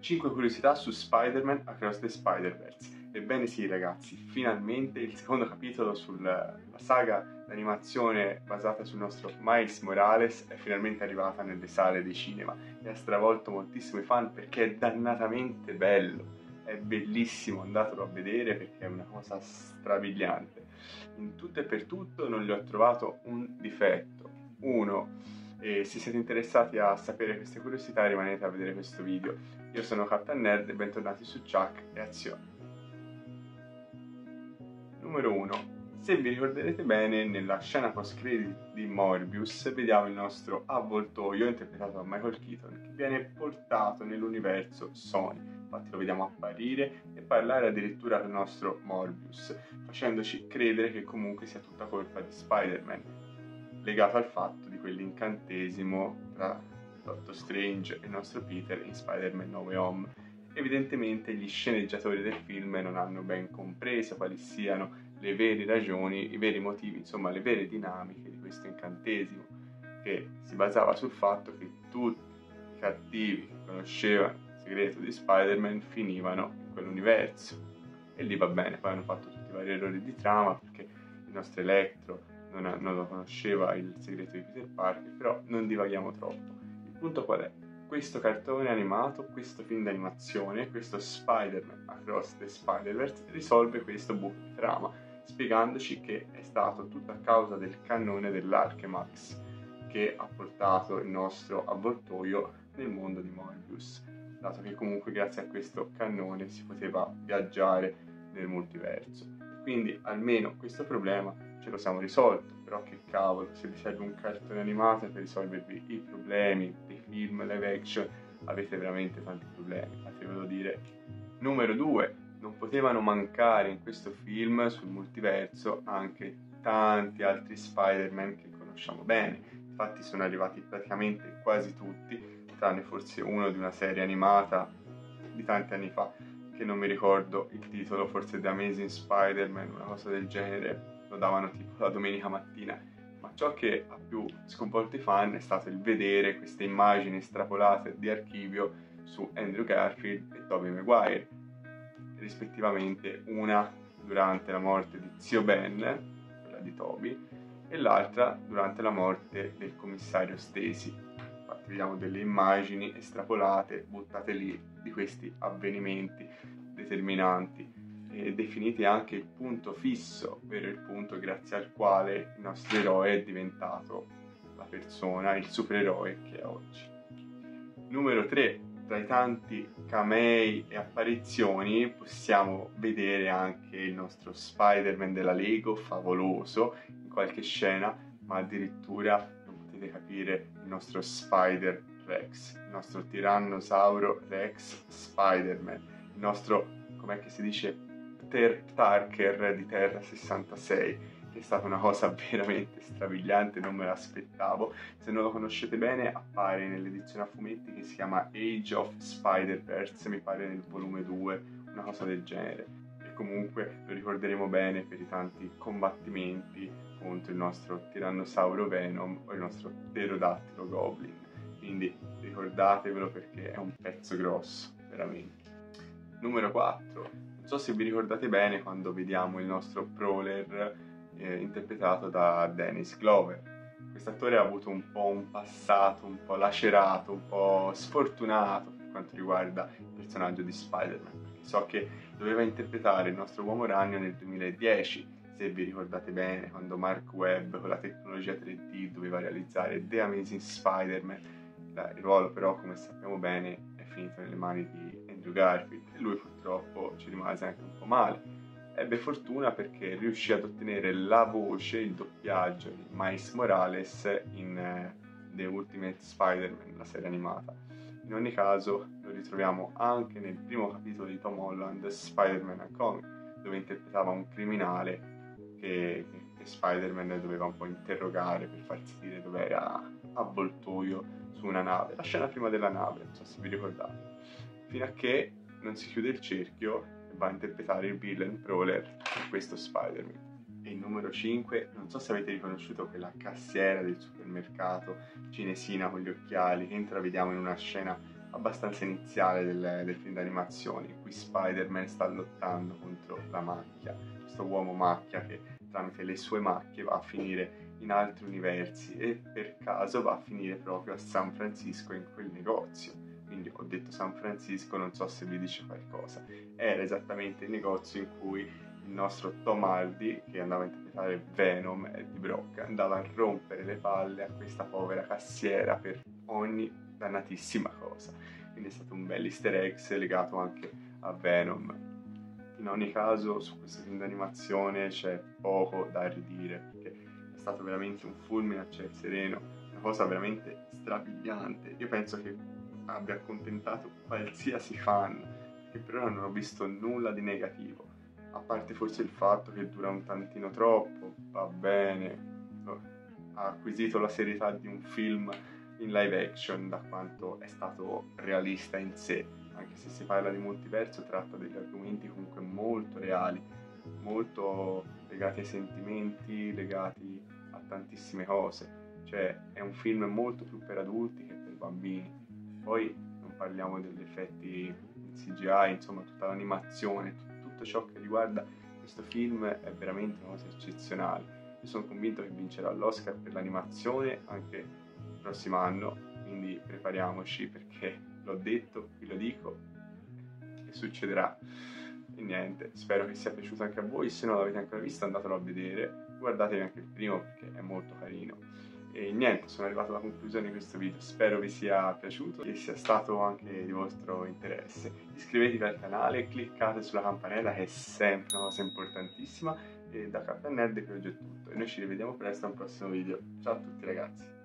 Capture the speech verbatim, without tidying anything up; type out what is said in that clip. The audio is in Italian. cinque curiosità su Spider-Man Across the Spider-Verse. Ebbene sì ragazzi, finalmente il secondo capitolo sulla saga d'animazione basata sul nostro Miles Morales è finalmente arrivata nelle sale dei cinema e ha stravolto moltissimo i fan perché è dannatamente bello. È bellissimo, andatelo a vedere perché è una cosa strabiliante. In tutto e per tutto non gli ho trovato un difetto. Uno, eh, se siete interessati a sapere queste curiosità rimanete a vedere questo video. Io sono Captain Nerd e bentornati su Ciak e Azione. Numero uno. Se vi ricorderete bene, nella scena post-credit di Morbius vediamo il nostro avvoltoio interpretato da Michael Keaton che viene portato nell'universo Sony. Infatti lo vediamo apparire e parlare addirittura al nostro Morbius, facendoci credere che comunque sia tutta colpa di Spider-Man, legato al fatto di quell'incantesimo tra Doctor Strange e il nostro Peter in Spider-Man No Way Home. Evidentemente gli sceneggiatori del film non hanno ben compreso quali siano le vere ragioni, i veri motivi, insomma le vere dinamiche di questo incantesimo, che si basava sul fatto che tutti i cattivi che conoscevano segreto di Spider-Man finivano in quell'universo e lì va bene, poi hanno fatto tutti i vari errori di trama perché il nostro Electro non, ha, non lo conosceva il segreto di Peter Parker, però non divaghiamo troppo. Il punto qual è? Questo cartone animato, questo film d'animazione, questo Spider-Man Across the Spider-Verse risolve questo buco di trama spiegandoci che è stato tutto a causa del cannone dell'Archemax che ha portato il nostro avvoltoio nel mondo di Morbius, dato che comunque grazie a questo cannone si poteva viaggiare nel multiverso. Quindi almeno questo problema ce lo siamo risolto, però che cavolo, se vi serve un cartone animato per risolvervi i problemi dei film live action avete veramente tanti problemi, fatevelo dire. Numero due. Non potevano mancare in questo film sul multiverso anche tanti altri Spider-Man che conosciamo bene, infatti sono arrivati praticamente quasi tutti, tranne forse uno di una serie animata di tanti anni fa che non mi ricordo il titolo, forse The Amazing Spider-Man, una cosa del genere, lo davano tipo la domenica mattina. Ma ciò che ha più sconvolto i fan è stato il vedere queste immagini estrapolate di archivio su Andrew Garfield e Tobey Maguire, rispettivamente una durante la morte di Zio Ben, quella di Tobey, e l'altra durante la morte del commissario Stacey. Vediamo delle immagini estrapolate, buttate lì, di questi avvenimenti determinanti e definite anche il punto fisso, ovvero il punto grazie al quale il nostro eroe è diventato la persona, il supereroe che è oggi. Numero tre. Tra i tanti camei e apparizioni possiamo vedere anche il nostro Spider-Man della Lego, favoloso, in qualche scena, ma addirittura di capire il nostro Spider-Rex, il nostro tirannosauro Rex Spider-Man, il nostro, com'è che si dice, Ter-Tarker di Terra sessantasei, che è stata una cosa veramente strabiliante, non me l'aspettavo. Se non lo conoscete bene appare nell'edizione a fumetti che si chiama Age of Spider-Verse, mi pare nel volume due, una cosa del genere. E comunque lo ricorderemo bene per i tanti combattimenti contro il nostro tirannosauro Venom o il nostro pterodattilo Goblin, quindi ricordatevelo perché è un pezzo grosso, veramente. Numero quattro. Non so se vi ricordate bene quando vediamo il nostro Prowler eh, interpretato da Dennis Glover. Quest'attore ha avuto un po' un passato, un po' lacerato, un po' sfortunato per quanto riguarda il personaggio di Spider-Man, perché so che doveva interpretare il nostro uomo ragno nel duemiladieci, se vi ricordate bene, quando Mark Webb con la tecnologia tre D doveva realizzare The Amazing Spider-Man. Il ruolo però, come sappiamo bene, è finito nelle mani di Andrew Garfield e lui purtroppo ci rimase anche un po' male. Ebbe fortuna perché riuscì ad ottenere la voce, il doppiaggio di Miles Morales in The Ultimate Spider-Man, la serie animata. In ogni caso lo ritroviamo anche nel primo capitolo di Tom Holland, Spider-Man Homecoming, dove interpretava un criminale che, che Spider-Man doveva un po' interrogare per farsi dire dove era avvoltoio su una nave, la scena prima della nave, non so se vi ricordate, fino a che non si chiude il cerchio e va a interpretare il villain Prowler, questo Spider-Man. E numero cinque, non so se avete riconosciuto quella cassiera del supermercato cinesina con gli occhiali che intravediamo in una scena abbastanza iniziale del, del film d'animazione, in cui Spider-Man sta lottando contro la macchia, questo uomo macchia che tramite le sue macchie va a finire in altri universi e per caso va a finire proprio a San Francisco in quel negozio. Quindi ho detto San Francisco, non so se vi dice qualcosa, era esattamente il negozio in cui il nostro Tomaldi, che andava a interpretare Venom di Brock, andava a rompere le palle a questa povera cassiera per ogni dannatissima cosa. Quindi è stato un bel easter egg legato anche a Venom. In ogni caso, su questo film d'animazione c'è poco da ridire, perché è stato veramente un fulmine a ciel sereno, una cosa veramente strabiliante. Io penso che abbia accontentato qualsiasi fan, perché per ora non ho visto nulla di negativo. A parte forse il fatto che dura un tantino troppo, va bene, ha acquisito la serietà di un film in live action da quanto è stato realista in sé, anche se si parla di multiverso tratta degli argomenti comunque molto reali, molto legati ai sentimenti, legati a tantissime cose, cioè è un film molto più per adulti che per bambini. Poi non parliamo degli effetti in C G I, insomma tutta l'animazione, tutto ciò che riguarda questo film è veramente una cosa eccezionale. Io sono convinto che vincerà l'Oscar per l'animazione anche il prossimo anno, quindi prepariamoci, perché l'ho detto, vi lo dico, e succederà. E niente, spero che sia piaciuto anche a voi, se non l'avete ancora visto andatelo a vedere, guardatevi anche il primo perché è molto carino. E niente, sono arrivato alla conclusione di questo video, spero vi sia piaciuto e sia stato anche di vostro interesse. Iscrivetevi al canale, cliccate sulla campanella che è sempre una cosa importantissima, e da K Nerd qui oggi è tutto e noi ci rivediamo presto a un prossimo video. Ciao a tutti ragazzi!